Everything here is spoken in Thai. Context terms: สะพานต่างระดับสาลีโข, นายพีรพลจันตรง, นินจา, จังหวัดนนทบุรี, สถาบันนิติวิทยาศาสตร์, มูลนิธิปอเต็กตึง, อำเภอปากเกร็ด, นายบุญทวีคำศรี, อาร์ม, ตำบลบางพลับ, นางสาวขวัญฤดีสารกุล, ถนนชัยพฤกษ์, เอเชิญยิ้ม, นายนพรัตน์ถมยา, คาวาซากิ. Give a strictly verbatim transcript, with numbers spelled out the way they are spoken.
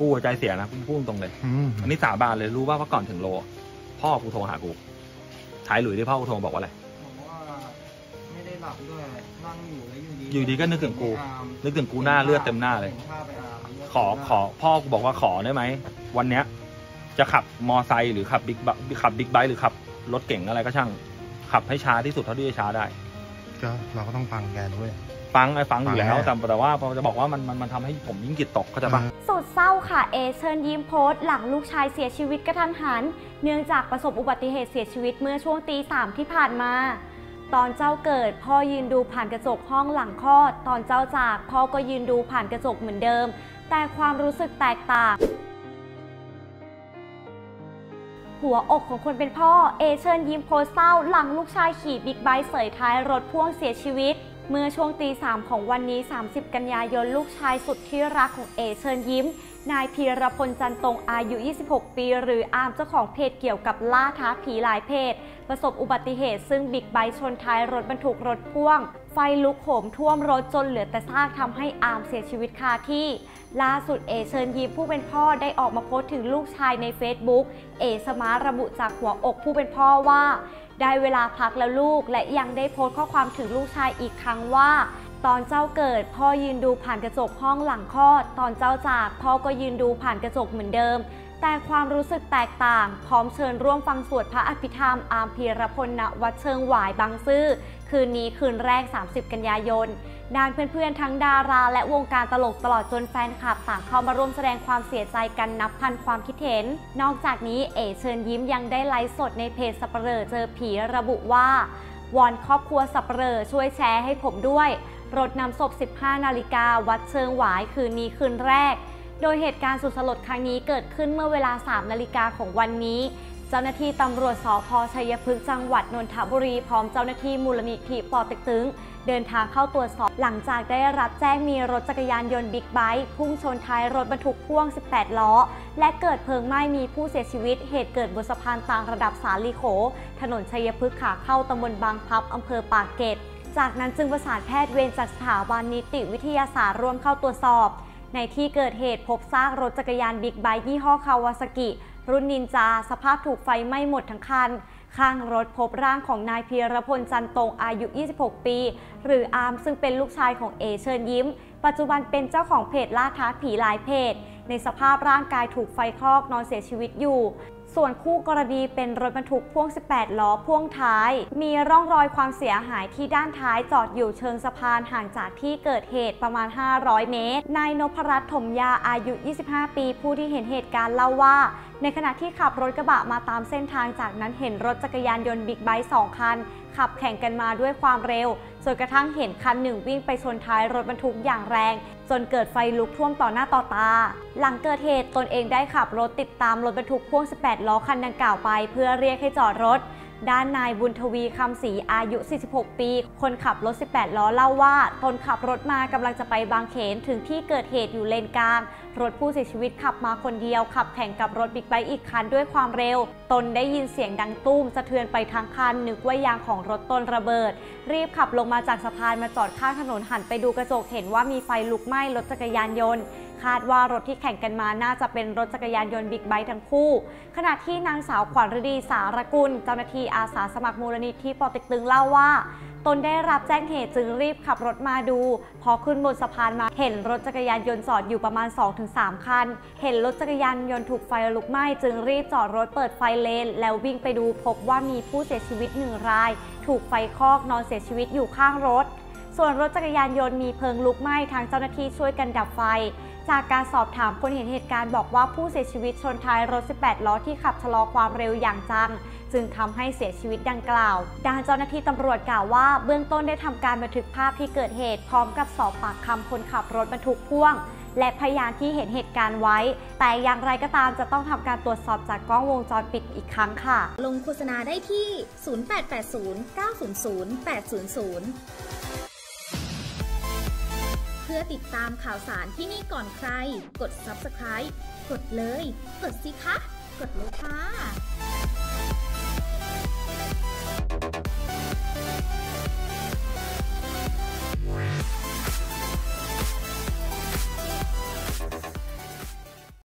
กูใจเสียนะกูพูดตรงเลยอันนี้สาบานเลยรู้ว่าเมื่อก่อนถึงโลพ่อกูโทรหากูชายหลุยที่พ่อกูโทรบอกว่าอะไรบอกว่าไม่ได้หลับด้วยนั่งอยู่แล้วอยู่ดีอยู่ดีก็นึกถึงกูนึกถึงกูหน้าเลือดเต็มหน้าเลยขอขอพ่อกูบอกว่าขอได้ไหมวันเนี้ยจะขับมอไซค์หรือขับบิ๊กขับบิ๊กไบค์หรือขับรถเก่งอะไรก็ช่างขับให้ช้าที่สุดเท่าที่จะช้าได้ก็เราก็ต้องฟังแกด้วยฟังไอ้ฟังอยู่แล้วแต่แต่ว่าพอจะบอกว่ามันมันมันทำให้ผมยิ่งจิตตกเข้าใจปะสุดเศร้าค่ะเอเชิญยิ้มโพสต์หลังลูกชายเสียชีวิตกระทันหันเนื่องจากประสบอุบัติเหตุเสียชีวิตเมื่อช่วงตีสามที่ผ่านมาตอนเจ้าเกิดพ่อยืนดูผ่านกระจกห้องหลังคลอดตอนเจ้าจากพ่อก็ยืนดูผ่านกระจกเหมือนเดิมแต่ความรู้สึกแตกต่างหัวอกของคนเป็นพ่อเอเชิญยิ้มโพสต์เศร้าหลังลูกชายขี่บิ๊กไบค์เสยท้ายรถพ่วงเสียชีวิตเมื่อช่วงตีสามของวันนี้สามสิบกันยายนลูกชายสุดที่รักของเอเชิญยิ้มนายพีรพลจันตรงอายุยี่สิบหกปีหรืออาร์มเจ้าของเพจเกี่ยวกับล่าท้าผีหลายเพจประสบอุบัติเหตุซึ่งบิ๊กไบค์ชนท้ายรถบรรทุกรถพ่วงไฟลุกโหมท่วมรถจนเหลือแต่ซากทำให้อาร์มเสียชีวิตคาที่ล่าสุดเอเชิญยิ้มผู้เป็นพ่อได้ออกมาโพสต์ถึงลูกชายใน เฟซบุ๊ก เอสมาร์ทระบุจากหัวอกผู้เป็นพ่อว่าได้เวลาพักแล้วลูกและยังได้โพสต์ข้อความถึงลูกชายอีกครั้งว่าตอนเจ้าเกิดพ่อยืนดูผ่านกระจกห้องหลังคลอดตอนเจ้าจากพ่อก็ยืนดูผ่านกระจกเหมือนเดิมแต่ความรู้สึกแตกต่างพร้อมเชิญร่วมฟังสวดพระอภิธรรมอาร์มพีรพลณวัดเชิงหวายบางซื่อคืนนี้คืนแรกสามสิบกันยายนด้านเพื่อนๆทั้งดาราและวงการตลกตลอดจนแฟนคลับต่างเข้ามาร่วมแสดงความเสียใจกันนับพันความคิดเห็นนอกจากนี้เอเชิญยิ้มยังได้ไลฟ์สดในเพจสัปเหร่อเจอผีระบุว่าวอนครอบครัวสัปเหร่อช่วยแชร์ให้ผมด้วยรถนำศพ สิบห้านาฬิกาวัดเชิงหวายคืนนี้คืนแรกโดยเหตุการณ์สุดสลดครั้งนี้เกิดขึ้นเมื่อเวลาสามนาฬิกาของวันนี้เจ้าหน้าที่ตำรวจสภ.ชัยพฤกษ์จังหวัดนนทบุรีพร้อมเจ้าหน้าที่มูลนิธิปอเต็กตึงเดินทางเข้าตรวจสอบหลังจากได้รับแจ้งมีรถจักรยานยนต์บิ๊กไบค์พุ่งชนท้ายรถบรรทุกพ่วงสิบแปดล้อและเกิดเพลิงไหม้มีผู้เสียชีวิตเหตุเกิดบนสะพานต่างระดับสาลีโขถนนชัยพฤกษ์ขาเข้าตำบลบางพลับอำเภอปากเกร็ดจากนั้นจึงประสานแพทย์เวรจากสถาบันนิติวิทยาศาสตร์ร่วมเข้าตรวจสอบในที่เกิดเหตุพบซากรถจักรยานบิ๊กไบค์ยี่ห้อคาวาซากิรุ่นนินจาสภาพถูกไฟไหม้หมดทั้งคันข้างรถพบร่างของนายพีรพลจันตรงอายุยี่สิบหกปีหรืออาร์มซึ่งเป็นลูกชายของเอเชิญยิ้มปัจจุบันเป็นเจ้าของเพจล่าท้าผีหลายเพจในสภาพร่างกายถูกไฟคลอกนอนเสียชีวิตอยู่ส่วนคู่กรณีเป็นรถบรรทุกพ่วงสิบแปดล้อพ่วงท้ายมีร่องรอยความเสียหายที่ด้านท้ายจอดอยู่เชิงสะพานห่างจากที่เกิดเหตุประมาณห้าร้อยเมตรนายนพรัตน์ถมยาอายุยี่สิบห้าปีผู้ที่เห็นเหตุการณ์เล่าว่าในขณะที่ขับรถกระบะมาตามเส้นทางจากนั้นเห็นรถจักรยานยนต์บิ๊กไบค์สองคันขับแข่งกันมาด้วยความเร็วจนกระทั่งเห็นคันหนึ่งวิ่งไปชนท้ายรถบรรทุกอย่างแรงจนเกิดไฟลุกท่วมต่อหน้าต่อตาหลังเกิดเหตุตนเองได้ขับรถติดตามรถบรรทุกพ่วงสิบแปดล้อคันดังกล่าวไปเพื่อเรียกให้จอดรถด้านนายบุญทวีคำศรีอายุสี่สิบหกปีคนขับรถสิบแปดล้อเล่าว่าตนขับรถมากำลังจะไปบางเขนถึงที่เกิดเหตุอยู่เลนกลางรถผู้เสียชีวิตขับมาคนเดียวขับแข่งกับรถบิ๊กไบค์อีกคันด้วยความเร็วตนได้ยินเสียงดังตุ้มสะเทือนไปทั้งคันนึกว่ายางของรถตนระเบิดรีบขับลงมาจากสะพานมาจอดข้างถนนหันไปดูกระจกเห็นว่ามีไฟลุกไหม้รถจักรยานยนต์คาดว่ารถที่แข่งกันมาน่าจะเป็นรถจักรยานยนต์บิ๊กไบค์ทั้งคู่ขณะที่นางสาวขวัญฤดีสารกุลเจ้าหน้าที่อาสาสมัครมูลนิธิปอเต็กตึงเล่าว่าตนได้รับแจ้งเหตุจึงรีบขับรถมาดูพอขึ้นบนสะพานมาเห็นรถจักรยานยนต์จอดอยู่ประมาณ สองถึงสามคันเห็นรถจักรยานยนต์ถูกไฟลุกไหม้จึงรีบจอดรถเปิดไฟเลนแล้ววิ่งไปดูพบว่ามีผู้เสียชีวิตหนึ่งรายถูกไฟคลอกนอนเสียชีวิตอยู่ข้างรถส่วนรถจักรยานยนต์มีเพลิงลุกไหม้ทางเจ้าหน้าที่ช่วยกันดับไฟจากการสอบถามคนเห็นเหตุการณ์บอกว่าผู้เสียชีวิตชนท้ายรถสิบแปดล้อที่ขับชะลอความเร็วอย่างจังจึงทำให้เสียชีวิตดังกล่าวด้านเจ้าหน้าที่ตำรวจกล่าวว่าเบื้องต้นได้ทำการบันทึกภาพที่เกิดเหตุพร้อมกับสอบปากคำคนขับรถบรรทุกพ่วงและพยานที่เห็นเหตุการณ์ไว้แต่อย่างไรก็ตามจะต้องทำการตรวจสอบจากกล้องวงจรปิดอีกครั้งค่ะลงโฆษณาได้ที่ศูนย์ แปด แปด ศูนย์ เก้า ศูนย์ ศูนย์ แปด ศูนย์ ศูนย์เพื่อติดตามข่าวสารที่นี่ก่อนใครกด ซับสไครบ์ กดเลยกดสิคะกดเลยค่ะ